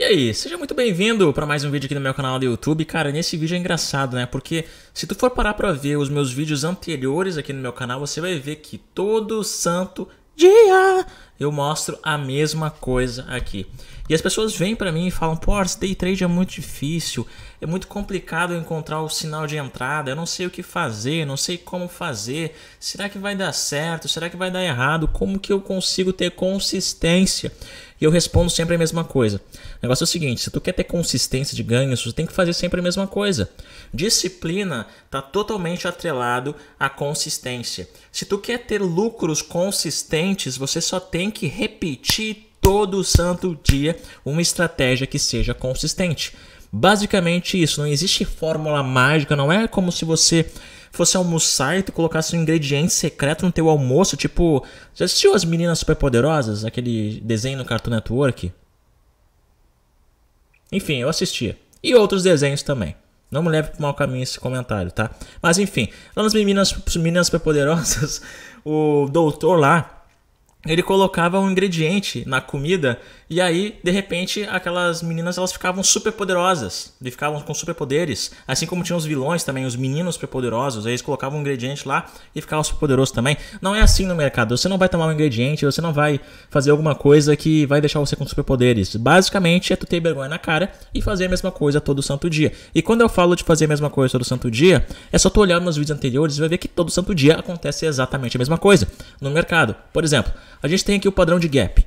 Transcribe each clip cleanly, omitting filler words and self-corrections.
E aí, seja muito bem-vindo para mais um vídeo aqui no meu canal do YouTube. Cara, nesse vídeo é engraçado, né? Porque se tu for parar para ver os meus vídeos anteriores aqui no meu canal, você vai ver que todo santo dia eu mostro a mesma coisa aqui. E as pessoas vêm para mim e falam: pô, day trade é muito difícil, é muito complicado encontrar o sinal de entrada, eu não sei o que fazer, não sei como fazer, será que vai dar certo, será que vai dar errado, como que eu consigo ter consistência? E eu respondo sempre a mesma coisa. O negócio é o seguinte: se tu quer ter consistência de ganhos, tu tem que fazer sempre a mesma coisa. Disciplina está totalmente atrelado à consistência. Se tu quer ter lucros consistentes, você só tem que repetir todo santo dia uma estratégia que seja consistente. Basicamente isso, não existe fórmula mágica, não é como se você fosse almoçar e tu colocasse um ingrediente secreto no teu almoço, tipo... Já assistiu as Meninas Superpoderosas, aquele desenho no Cartoon Network? Enfim, eu assistia. E outros desenhos também. Não me leve para o mau caminho esse comentário, tá? Mas enfim, lá nas Meninas Superpoderosas, o doutor lá, ele colocava um ingrediente na comida e aí, de repente, aquelas meninas, elas ficavam super poderosas. Eles ficavam com superpoderes. Assim como tinha os vilões também, os meninos superpoderosos. Aí eles colocavam um ingrediente lá e ficavam superpoderosos também. Não é assim no mercado. Você não vai tomar um ingrediente, você não vai fazer alguma coisa que vai deixar você com superpoderes. Basicamente, é tu ter vergonha na cara e fazer a mesma coisa todo santo dia. E quando eu falo de fazer a mesma coisa todo santo dia, é só tu olhar meus vídeos anteriores e vai ver que todo santo dia acontece exatamente a mesma coisa no mercado. Por exemplo, a gente tem aqui o padrão de gap.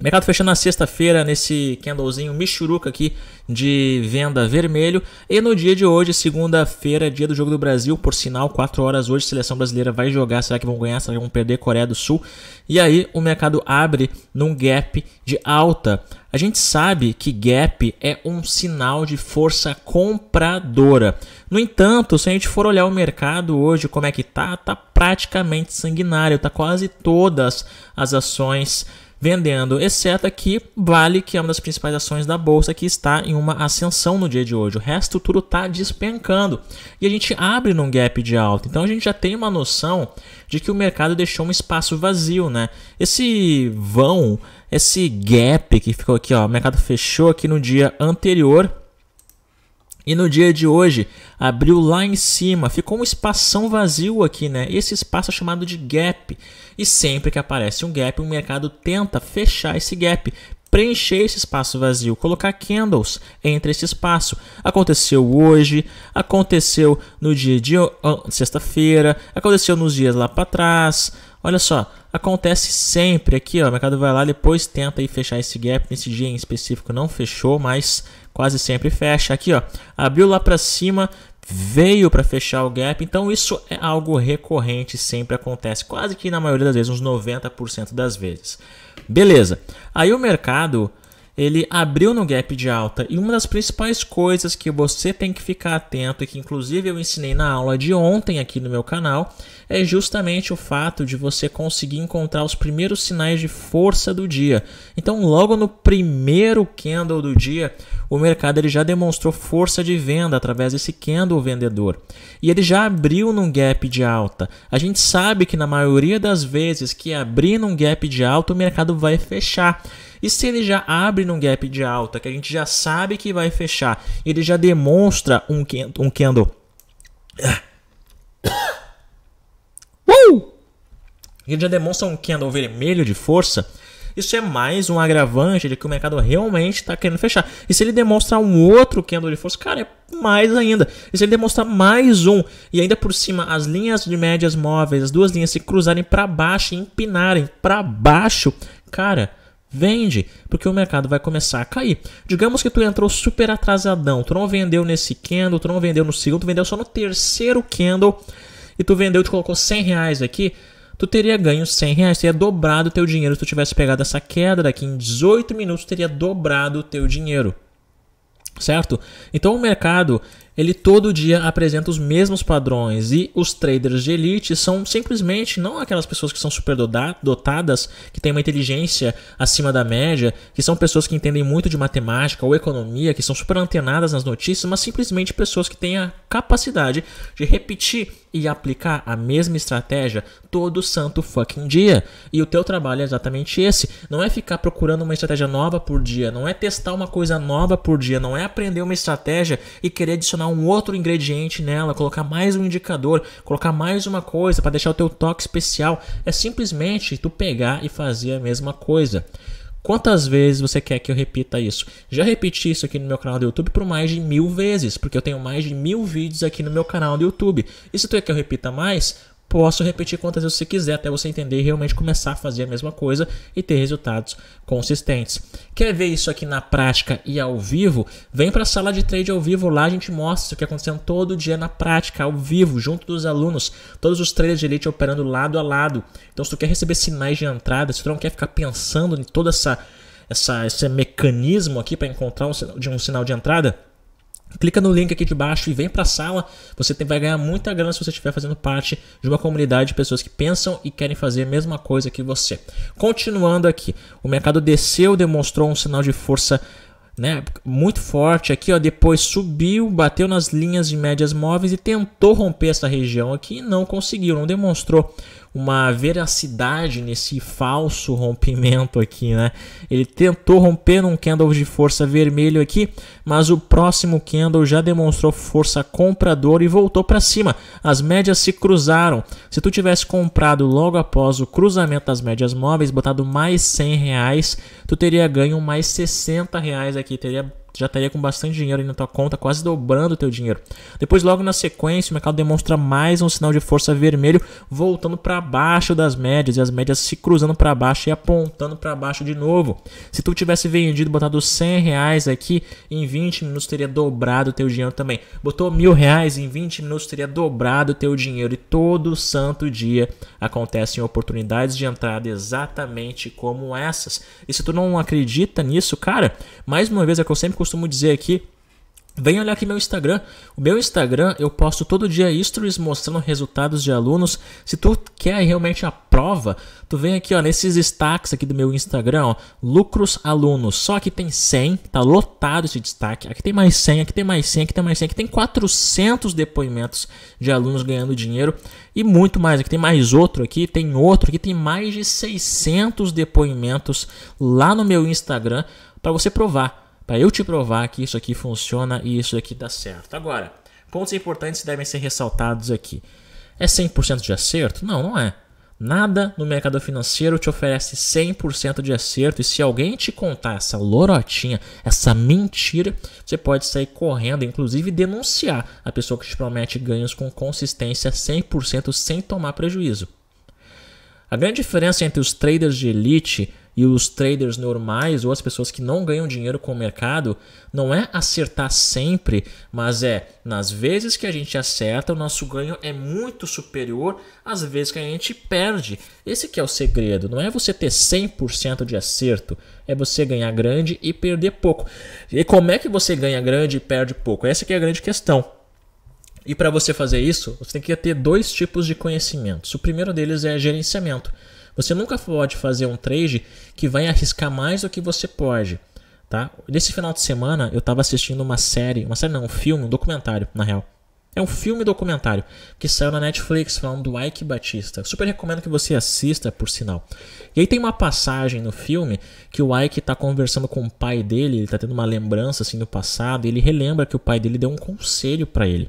Mercado fechando na sexta-feira nesse candlezinho michuruca aqui de venda vermelho. E no dia de hoje, segunda-feira, dia do Jogo do Brasil. Por sinal, 4 horas hoje, seleção brasileira vai jogar. Será que vão ganhar? Será que vão perder? Coreia do Sul. E aí o mercado abre num gap de alta. A gente sabe que gap é um sinal de força compradora. No entanto, se a gente for olhar o mercado hoje, como é que tá? Tá praticamente sanguinário. Tá quase todas as ações vendendo, exceto aqui Vale, que é uma das principais ações da bolsa, que está em uma ascensão no dia de hoje. O resto tudo está despencando e a gente abre num gap de alta. Então a gente já tem uma noção de que o mercado deixou um espaço vazio, né? Esse vão, esse gap que ficou aqui, ó, o mercado fechou aqui no dia anterior e no dia de hoje abriu lá em cima, ficou um espação vazio aqui, né? Esse espaço é chamado de gap. E sempre que aparece um gap, o mercado tenta fechar esse gap, preencher esse espaço vazio, colocar candles entre esse espaço. Aconteceu hoje, aconteceu no dia de sexta-feira, aconteceu nos dias lá para trás. Olha só, acontece sempre aqui, ó, o mercado vai lá, depois tenta aí fechar esse gap. Nesse dia em específico não fechou, mas quase sempre fecha. Aqui, ó, abriu lá para cima, veio para fechar o gap. Então isso é algo recorrente, sempre acontece, quase que na maioria das vezes, uns 90% das vezes. Beleza, aí o mercado, ele abriu no gap de alta. E uma das principais coisas que você tem que ficar atento, e que inclusive eu ensinei na aula de ontem aqui no meu canal, é justamente o fato de você conseguir encontrar os primeiros sinais de força do dia. Então logo no primeiro candle do dia, o mercado ele já demonstrou força de venda através desse candle vendedor. E ele já abriu num gap de alta. A gente sabe que na maioria das vezes que abrir num gap de alta, o mercado vai fechar. E se ele já abre num gap de alta, que a gente já sabe que vai fechar, ele já demonstra um candle. Ele já demonstra um candle vermelho de força. Isso é mais um agravante de que o mercado realmente está querendo fechar. E se ele demonstrar um outro candle de força, cara, é mais ainda. E se ele demonstrar mais um, e ainda por cima as linhas de médias móveis, as duas linhas se cruzarem para baixo e empinarem para baixo, cara, vende, porque o mercado vai começar a cair. Digamos que tu entrou super atrasadão, tu não vendeu nesse candle, tu não vendeu no segundo, tu vendeu só no terceiro candle, e tu vendeu, tu colocou 100 reais aqui, tu teria ganho 100 reais, teria dobrado o teu dinheiro se tu tivesse pegado essa queda daqui em 18 minutos, teria dobrado o teu dinheiro, certo? Então o mercado, ele todo dia apresenta os mesmos padrões, e os traders de elite são simplesmente não aquelas pessoas que são super dotadas, que têm uma inteligência acima da média, que são pessoas que entendem muito de matemática ou economia, que são super antenadas nas notícias, mas simplesmente pessoas que têm a capacidade de repetir e aplicar a mesma estratégia todo santo fucking dia. E o teu trabalho é exatamente esse. Não é ficar procurando uma estratégia nova por dia, não é testar uma coisa nova por dia, não é aprender uma estratégia e querer adicionar um outro ingrediente nela, colocar mais um indicador, colocar mais uma coisa para deixar o teu toque especial. É simplesmente tu pegar e fazer a mesma coisa. Quantas vezes você quer que eu repita isso? Já repeti isso aqui no meu canal do YouTube por mais de 1000 vezes, porque eu tenho mais de 1000 vídeos aqui no meu canal do YouTube. E se tu quer que eu repita mais, posso repetir quantas vezes você quiser, até você entender e realmente começar a fazer a mesma coisa e ter resultados consistentes. Quer ver isso aqui na prática e ao vivo? Vem para a sala de trade ao vivo, lá a gente mostra isso que acontecendo todo dia na prática, ao vivo, junto dos alunos. Todos os traders de elite operando lado a lado. Então se tu quer receber sinais de entrada, se tu não quer ficar pensando em todo esse mecanismo aqui para encontrar um sinal de entrada, clica no link aqui de baixo e vem para a sala. Você vai ganhar muita grana se você estiver fazendo parte de uma comunidade de pessoas que pensam e querem fazer a mesma coisa que você. Continuando aqui, o mercado desceu, demonstrou um sinal de força, né, muito forte aqui, ó, depois subiu, bateu nas linhas de médias móveis e tentou romper essa região aqui e não conseguiu, não demonstrou uma veracidade nesse falso rompimento aqui, né? Ele tentou romper um candle de força vermelho aqui, mas o próximo candle já demonstrou força compradora e voltou para cima. As médias se cruzaram. Se tu tivesse comprado logo após o cruzamento das médias móveis, botado mais 100 reais, tu teria ganho mais 60 reais aqui, já estaria com bastante dinheiro aí na tua conta, quase dobrando o teu dinheiro. Depois, logo na sequência, o mercado demonstra mais um sinal de força vermelho, voltando para baixo das médias, e as médias se cruzando para baixo e apontando para baixo de novo. Se tu tivesse vendido, botado 100 reais aqui, em 20 minutos teria dobrado o teu dinheiro também. Botou 1000 reais, em 20 minutos teria dobrado o teu dinheiro. E todo santo dia acontecem oportunidades de entrada exatamente como essas. E se tu não acredita nisso, cara, mais uma vez é que eu sempre costumo dizer aqui, vem olhar aqui meu Instagram. O meu Instagram, eu posto todo dia stories mostrando resultados de alunos. Se tu quer realmente a prova, tu vem aqui, ó, nesses destaques aqui do meu Instagram, ó, lucros alunos. Só que tem 100, tá lotado esse destaque. Aqui tem mais 100, aqui tem mais 100, aqui tem mais 100, aqui tem 400 depoimentos de alunos ganhando dinheiro e muito mais. Aqui tem mais outro aqui, tem mais de 600 depoimentos lá no meu Instagram para você provar. Para eu te provar que isso aqui funciona e isso aqui dá certo. Agora, pontos importantes devem ser ressaltados aqui. É 100% de acerto? Não, não é. Nada no mercado financeiro te oferece 100% de acerto. E se alguém te contar essa lorotinha, essa mentira, você pode sair correndo, inclusive denunciar a pessoa que te promete ganhos com consistência 100% sem tomar prejuízo. A grande diferença entre os traders de elite e os traders normais, ou as pessoas que não ganham dinheiro com o mercado, não é acertar sempre, mas é nas vezes que a gente acerta, o nosso ganho é muito superior às vezes que a gente perde. Esse que é o segredo, não é você ter 100% de acerto, é você ganhar grande e perder pouco. E como é que você ganha grande e perde pouco? Essa que é a grande questão. E para você fazer isso, você tem que ter dois tipos de conhecimentos. O primeiro deles é gerenciamento. Você nunca pode fazer um trade que vai arriscar mais do que você pode, tá? Nesse final de semana eu estava assistindo um documentário, na real. É um filme documentário que saiu na Netflix falando do Ike Batista. Super recomendo que você assista, por sinal. E aí tem uma passagem no filme que o Ike está conversando com o pai dele, ele está tendo uma lembrança assim do passado, e ele relembra que o pai dele deu um conselho para ele.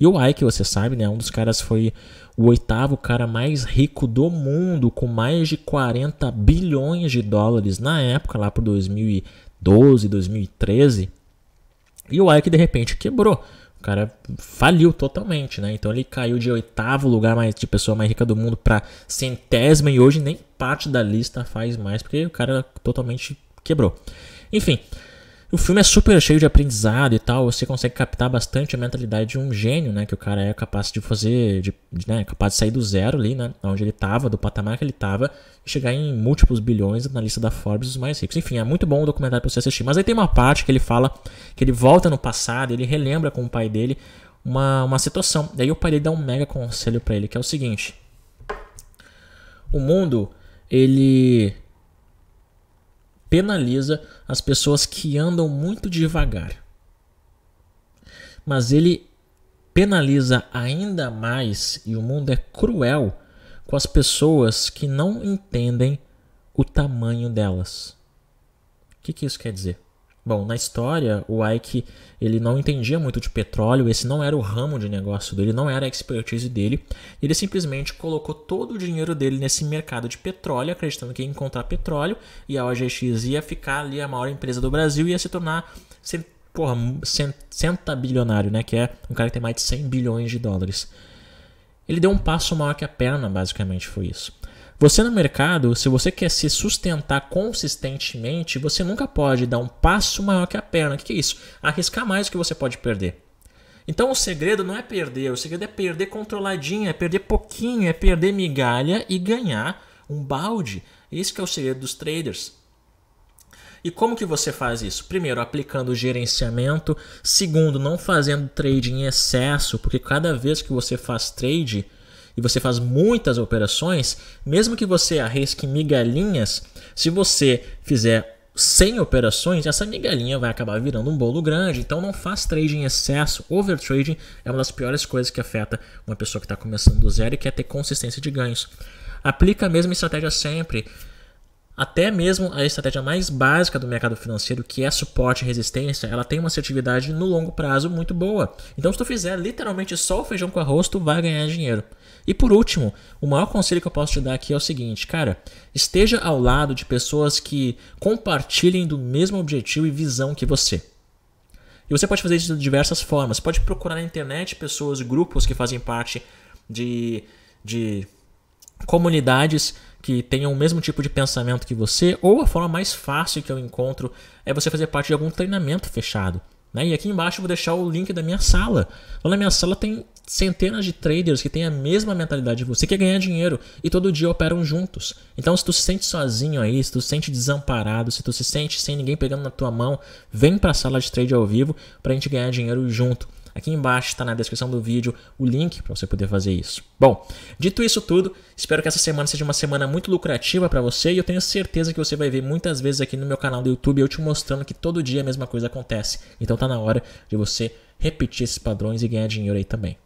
E o Ike, você sabe, né? Um dos caras foi o 8º cara mais rico do mundo, com mais de 40 bilhões de dólares na época, lá por 2012, 2013. E o Ike, de repente, quebrou. O cara faliu totalmente, né? Então ele caiu de 8º lugar de pessoa mais rica do mundo para 100ª, e hoje nem parte da lista faz mais, porque o cara totalmente quebrou. Enfim, O filme é super cheio de aprendizado e tal, você consegue captar bastante a mentalidade de um gênio, né? Que o cara é capaz de fazer, capaz de sair do zero ali, né? Onde ele tava, do patamar que ele tava, e chegar em múltiplos bilhões na lista da Forbes dos mais ricos. Enfim, é muito bom o documentário pra você assistir. Mas aí tem uma parte que ele fala que ele volta no passado, ele relembra com o pai dele uma situação. Daí o pai dele dá um mega conselho pra ele, que é o seguinte. O mundo, ele penaliza as pessoas que andam muito devagar. Mas ele penaliza ainda mais, e o mundo é cruel, com as pessoas que não entendem o tamanho delas. O que que isso quer dizer? Bom, na história, o Ike, ele não entendia muito de petróleo, esse não era o ramo de negócio dele, não era a expertise dele. Ele simplesmente colocou todo o dinheiro dele nesse mercado de petróleo, acreditando que ia encontrar petróleo, e a OGX ia ficar ali a maior empresa do Brasil, ia se tornar centabilionário, né? Que é um cara que tem mais de 100 bilhões de dólares. Ele deu um passo maior que a perna, basicamente foi isso. Você no mercado, se você quer se sustentar consistentemente, você nunca pode dar um passo maior que a perna. O que é isso? Arriscar mais do que você pode perder. Então o segredo não é perder, o segredo é perder controladinho, é perder pouquinho, é perder migalha e ganhar um balde. Esse que é o segredo dos traders. E como que você faz isso? Primeiro, aplicando o gerenciamento. Segundo, não fazendo trade em excesso, porque cada vez que você faz trade e você faz muitas operações, mesmo que você arrisque migalhinhas, se você fizer 100 operações, essa migalhinha vai acabar virando um bolo grande. Então não faz trade em excesso. Overtrading é uma das piores coisas que afeta uma pessoa que está começando do zero e quer ter consistência de ganhos. Aplica a mesma estratégia sempre. Até mesmo a estratégia mais básica do mercado financeiro, que é suporte e resistência, ela tem uma assertividade no longo prazo muito boa. Então se tu fizer literalmente só o feijão com arroz, tu vai ganhar dinheiro. E por último, o maior conselho que eu posso te dar aqui é o seguinte, cara, esteja ao lado de pessoas que compartilhem do mesmo objetivo e visão que você. E você pode fazer isso de diversas formas. Você pode procurar na internet pessoas, grupos que fazem parte de comunidades que tenham o mesmo tipo de pensamento que você, ou a forma mais fácil que eu encontro é você fazer parte de algum treinamento fechado, né? E aqui embaixo eu vou deixar o link da minha sala. Lá na minha sala tem centenas de traders que têm a mesma mentalidade de você, que é ganhar dinheiro, e todo dia operam juntos. Então se tu se sente sozinho aí, se tu se sente desamparado, se tu se sente sem ninguém pegando na tua mão, vem para a sala de trade ao vivo para a gente ganhar dinheiro junto. Aqui embaixo está na descrição do vídeo o link para você poder fazer isso. Bom, dito isso tudo, espero que essa semana seja uma semana muito lucrativa para você e eu tenho certeza que você vai ver muitas vezes aqui no meu canal do YouTube eu te mostrando que todo dia a mesma coisa acontece. Então tá na hora de você repetir esses padrões e ganhar dinheiro aí também.